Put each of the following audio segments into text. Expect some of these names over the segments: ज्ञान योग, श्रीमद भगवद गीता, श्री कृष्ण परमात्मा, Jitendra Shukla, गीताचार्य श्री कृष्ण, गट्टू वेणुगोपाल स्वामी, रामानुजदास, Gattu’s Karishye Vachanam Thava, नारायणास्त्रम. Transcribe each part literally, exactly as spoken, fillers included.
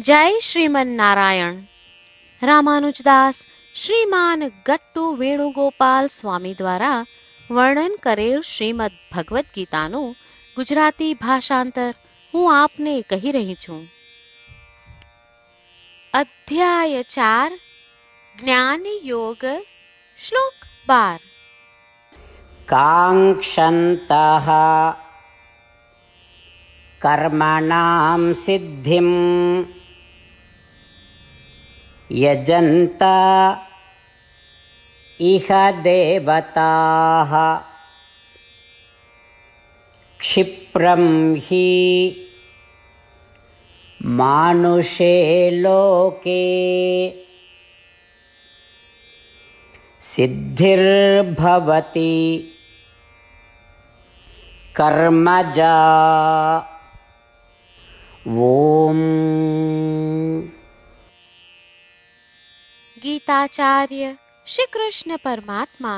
जय श्रीमन नारायण। रामानुजदास श्रीमान गट्टू वेणुगोपाल स्वामी द्वारा वर्णन करेल श्रीमद भगवद गीता नो गुजराती भाषांतर हूँ आपने कही रही छू। अध्याय चार ज्ञान योग श्लोक बार। कांक्षन्तः कर्मणां सिद्धिं यजन्त इह देवताः क्षिप्रं हि मानुषे लोके सिद्धिर्भवति कर्मजा। ओम। गीताचार्य श्री कृष्ण परमात्मा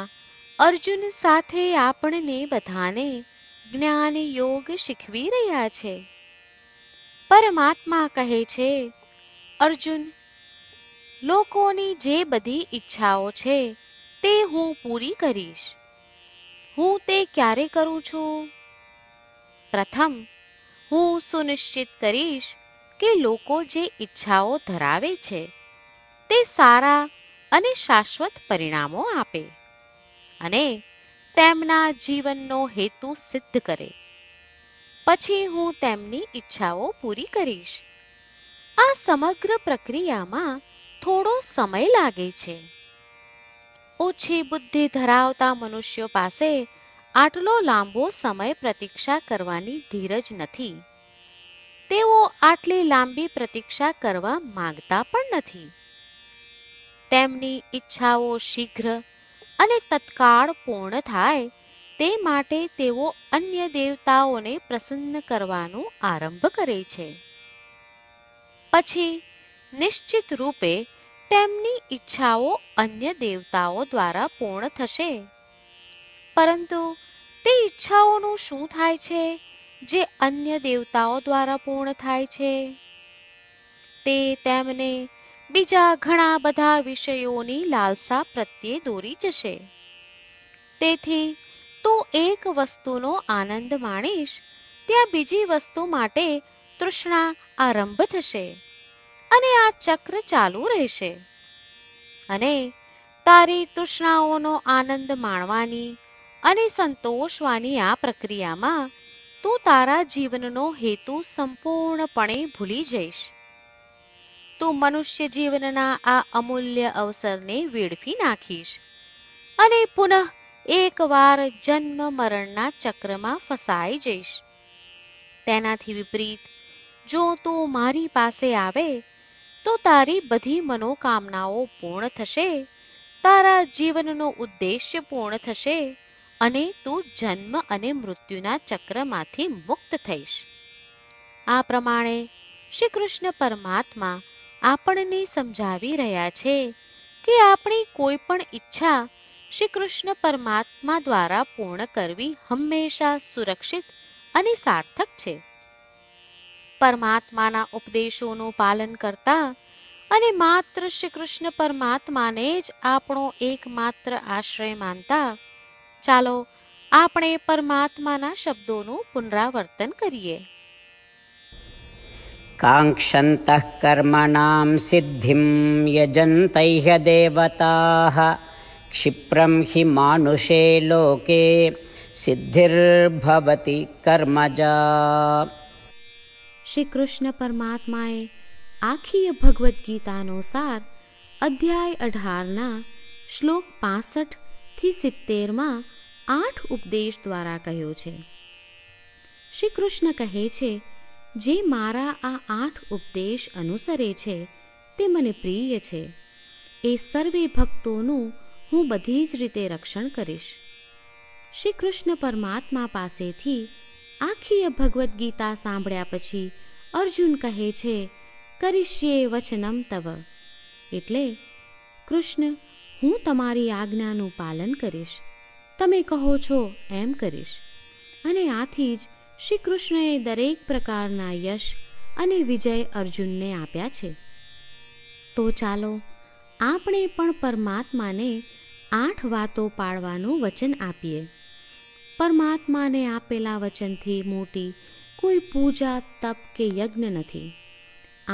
अर्जुन साथे आपने बधाने ज्ञान योग शिखवी रहा छे। परमात्मा कहे छे, अर्जुन लोकोनी जे बधी इच्छाओ छे ते हूँ पूरी करीश। हूँ ते क्यारे करूँ छू? प्रथम हूँ सुनिश्चित करीश के लोको जे इच्छाओ धरावे छे ते सारा अने शाश्वत परिणामों आपे अने तेमना जीवननो हेतु सिद्ध करे। पछी हूँ तेमनी इच्छाओ पूरी करीश। आ समग्र प्रक्रिया में थोड़ो समय लागे छे। ओछी बुद्धि धरावता मनुष्यों पासे आटलो लांबो समय प्रतीक्षा करवानी धीरज नथी। तेओ आटली लांबी प्रतीक्षा करवा मांगता पण नथी। तेमनी इच्छाओ शीघ्र अने तत्काल पूर्ण थाय ते माटे तेओ अन्य देवताओने प्रसन्न करवानो आरंभ करे छे। पछी निश्चित रूपे તેમની ઈચ્છાઓ અન્ય દેવતાઓ દ્વારા પૂર્ણ થશે। પરંતુ તે ઈચ્છાઓનું શું થાય છે જે અન્ય દેવતાઓ દ્વારા પૂર્ણ થાય છે? તે તેમને બીજા ઘણા બધા વિષયોની લાલસા પ્રત્યે દોરી જશે। તેથી તું એક વસ્તુનો આનંદ માણીશ ત્યાં બીજી વસ્તુ માટે તૃષ્ણા આરંભ થશે અને આ ચક્ર ચાલુ રહેશે અને તારી તૃષ્ણાઓનો આનંદ માણવાની અને સંતોષવાની આ પ્રક્રિયામાં તું તારા જીવનનો હેતુ સંપૂર્ણપણે ભૂલી જઈશ। તું મનુષ્ય જીવનના આ અમૂલ્ય અવસરને વેડફી નાખીશ અને પુનઃ એકવાર જન્મ મરણના ચક્રમાં ફસાઈ જઈશ। તેનાથી વિપરીત જો તું મારી પાસે આવે तो तारी बधी मनोकामनाओं पूर्ण थशे, तारा जीवननो उद्देश्य पूर्ण थशे अने तू जन्म अने मृत्युना चक्रमांथी मुक्त थईश। आ प्रमाणे श्री कृष्ण परमात्मा आपणने समझावी रह्या छे कि आपणी कोई पण इच्छा श्री कृष्ण परमात्मा द्वारा पूर्ण करवी हमेशा सुरक्षित अने सार्थक छे। परमात्माना उपदेशों पालन करता अने मात्र श्री कृष्ण परमात्मा ने ज आपणो एकमात्र आश्रय मानता चालो आपणे परमात्माना शब्दों पुनरावर्तन करिए। कांक्षन्तः कर्मणां सिद्धिं यजन्तैः देवताः क्षिप्रं हि मानुषे लोके सिद्धिर्भवति कर्मजा। श्री कृष्ण परमात्माए आखीय भगवद गीतानो सार अध्याय अठार ना श्लोक पांसठ थी सित्तेर में आठ उपदेश द्वारा कह्यो छे। श्री कृष्ण कहे छे, जे मारा आ आठ उपदेश अनुसरे छे ते मने प्रिय छे। ए सर्वे भक्तोनु हूँ बधी ज रीते रक्षण करीश। श्री कृष्ण परमात्मा पासे थी आखीय भगवद गीता सांभळ्या पछी अर्जुन कहे छे, करिष्ये वचनम तव एटले कृष्ण हूँ तमारी आज्ञानु पालन करीश, तमे कहो छो एम करीश। अने आथी ज श्री कृष्णए दरेक प्रकारना यश અને વિજય અર્જુનને આપ્યા છે। તો ચાલો આપણે પણ પરમાત્માને આઠ વાતો પાળવાનું વચન આપીએ। પરમાત્માને આપેલા વચનથી મોટી કોઈ પૂજા તપ કે યજ્ઞ નથી।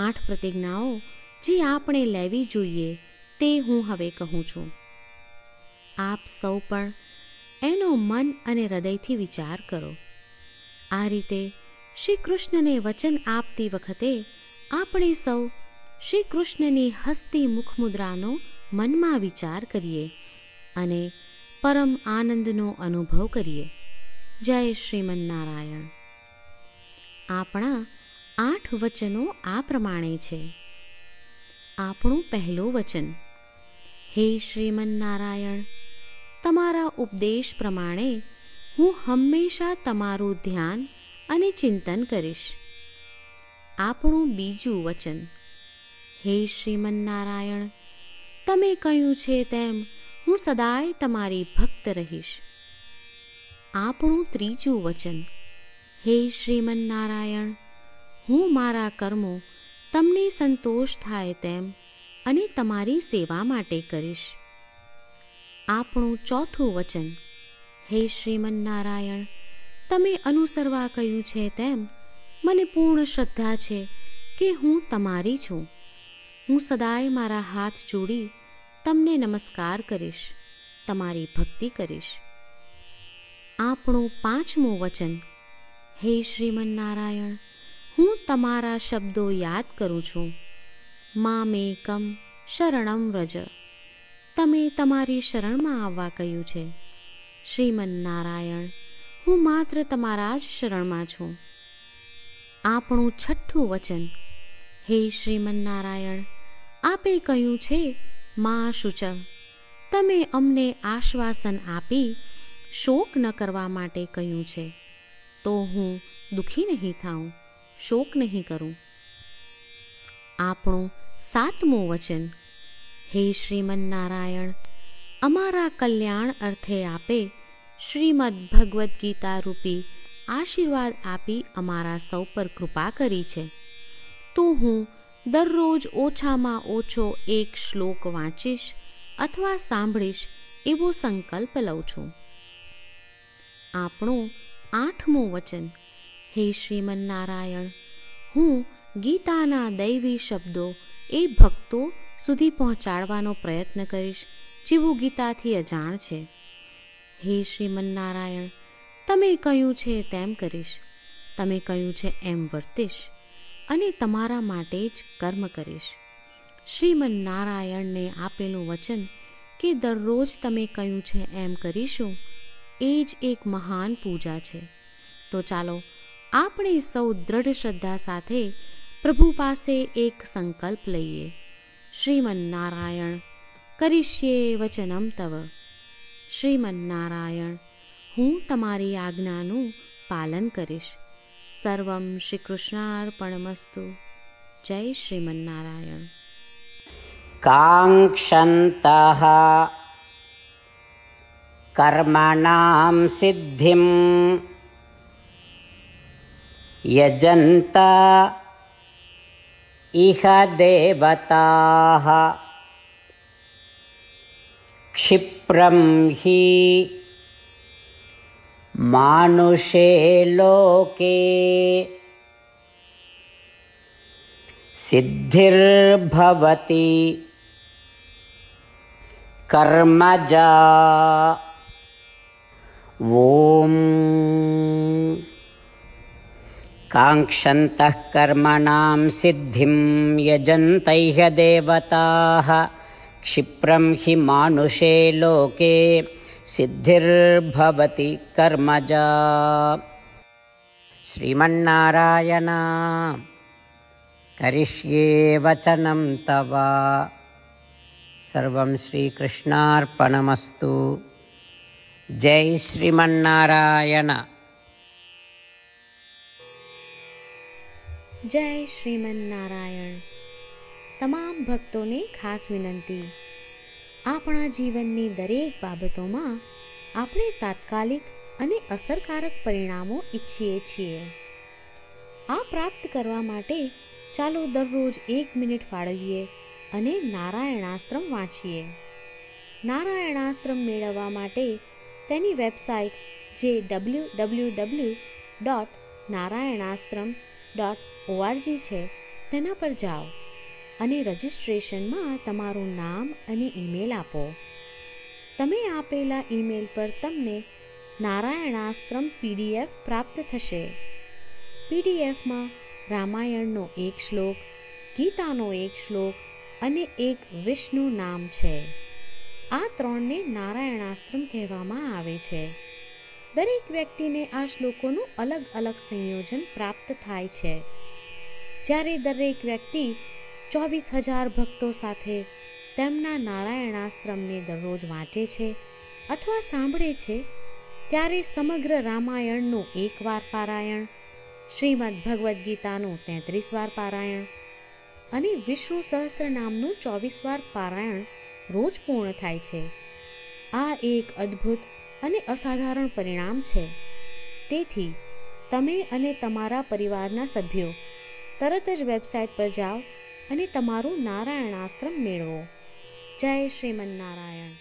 આઠ પ્રતિજ્ઞાઓ જે આપણે લેવી જોઈએ તે હું હવે કહું છું। આપ સૌ પણ એનો મન અને હૃદયથી વિચાર કરો। આ રીતે શ્રી કૃષ્ણને વચન આપતી વખતે આપણે સૌ શ્રી કૃષ્ણની હસ્તી મુખમુદ્રાનો મનમાં વિચાર કરીએ અને પરમ આનંદનો અનુભવ કરીએ। જય શ્રીમન નારાયણ। આપણા આઠ વચનો આ પ્રમાણે છે। આપણું પહેલું વચન, હે શ્રીમન નારાયણ, तमारा उपदेश प्रमाणे हूँ हमेशा तमारू ध्यान अने चिंतन करीश। आपणु बीजू वचन, हे श्रीमन नारायण, तमे कह्युं छे तेम हूँ सदाय तमारी भक्त रहीश। आपणु त्रीजू वचन, हे श्रीमन नारायण, हूँ मारा कर्मों तमने संतोष थाय तेम अने तमारी सेवा माटे करीश। આપણું ચોથું વચન, હે શ્રીમન નારાયણ, તમે અનુસરવા કહ્યું છે તેમ મને પૂર્ણ શ્રદ્ધા છે કે હું તમારી છું। હું સદાય મારા હાથ જોડી તમને નમસ્કાર કરીશ, તમારી ભક્તિ કરીશ। આપણું પાંચમું વચન, હે શ્રીમન નારાયણ, હું તમારા શબ્દો યાદ કરું છું। મામેકમ શરણમ વ્રજ, तमे तमारी शरण में आवा कह्युं छे। श्रीमन नारायण, हूँ मात्र तमारा ज शरण में छूं। आपणुं छठ्ठुं वचन, हे श्रीमन नारायण, आपे कह्युं छे मां शुच, तमे अमने आश्वासन आपी शोक न करवा माटे कह्युं छे। तो हूँ दुखी नहीं थाऊं, शोक नहीं करूँ। आपणुं सातमुं वचन, हे श्रीमन नारायण, अमारा कल्याण अर्थे आपे श्रीमद भगवद गीता रूपी आशीर्वाद आपी अमारा सौ पर कृपा करी छे। तो हूँ दररोज ओछामा ओछो एक श्लोक वाँचीश अथवा सांभळीश एवो संकल्प लऊं छूं। आपणो आठमो वचन, हे श्रीमन नारायण, हूँ गीताना दैवी शब्दों ए भक्तों सुधी पहुँचाड़वानो प्रयत्न करीश जीवो गीताथी अजाण छे। हे श्रीमन नारायण, तमे कह्युं छे तेम करीश, तमे कह्युं छे एम वर्तीश अने तमारा माटे ज कर्म करीश। श्रीमन नारायणने आपेलुं वचन के दररोज तमे कह्युं छे एम करीशुं एज एक महान पूजा छे। तो चालो आपणे सौ दृढ़ श्रद्धा साथे प्रभु पासे एक संकल्प लईए। श्रीमन नारायण, करिष्ये वचनम तव। श्रीमन नारायण, हूँ तमारी आज्ञानु पालन करीश। सर्वम श्री कृष्णार्पणमस्तु। जय श्रीमन नारायण। कांक्षन्तः कर्मणां सिद्धिं यजन्ता इह देवताः क्षिप्रं हि मानुषे लोके सिद्धिर्भवति कर्मजा। ओम। कांक्षन्तः कर्मणां सिद्धिं यजन्तैः देवताः क्षिप्रं हि मानुषे लोके सिद्धिर्भवति कर्मजा। श्रीमन्नारायण, करिष्ये वचनं तव। सर्वं श्रीकृष्णार्पणमस्तु। जय श्रीमन्नारायण। जय श्रीमन नारायण। तमाम भक्तों ने खास विनती, आपणा जीवननी दरेक बाबतोमां आपणे तात्कालिक अने असरकारक परिणामों इच्छीए छीए। આ પ્રાપ્ત કરવા માટે ચાલો દરરોજ એક મિનિટ ફાળવીએ અને નારાયણાસ્ત્રમ વાંચીએ। નારાયણાસ્ત્રમ મેળવવા માટે તેની વેબસાઇટ જે W W W dot Narayanastram dot ORG છે તેના પર જાઓ અને રજિસ્ટ્રેશનમાં તમારું નામ અને ઈમેલ આપો। તમે આપેલા ઈમેલ પર તમને નારાયણાસ્ત્રમ પીડીએફ પ્રાપ્ત થશે। પીડીએફમાં રામાયણનો એક શ્લોક, ગીતાનો એક શ્લોક અને એક વિષ્ણુ નામ છે। આ ત્રણને નારાયણાસ્ત્રમ કહેવામાં આવે છે। દરેક વ્યક્તિને આ શ્લોકોનું અલગ અલગ સંયોજન પ્રાપ્ત થાય છે। જ્યારે દરેક વ્યક્તિ ચોવીસ હજાર ભક્તો સાથે તેમના નારાયણાસ્ત્રમને દરરોજ વાંચે છે અથવા સાંભળે છે ત્યારે સમગ્ર રામાયણનું એક વાર પારાયણ, શ્રીમદ ભગવદ ગીતાનું તેત્રીસ વાર પારાયણ અને વિષ્ણુ સહસ્ત્રનામનું ચોવીસ વાર પારાયણ રોજ પૂર્ણ થાય છે। આ એક અદ્ભુત અને અસાધારણ પરિણામ છે। તેથી તમે અને તમારા પરિવારના સભ્યો તરત જ વેબસાઇટ પર જાઓ અને તમારું નારાયણાસ્ત્રમ મેળવો। જય શ્રીમદ નારાયણ।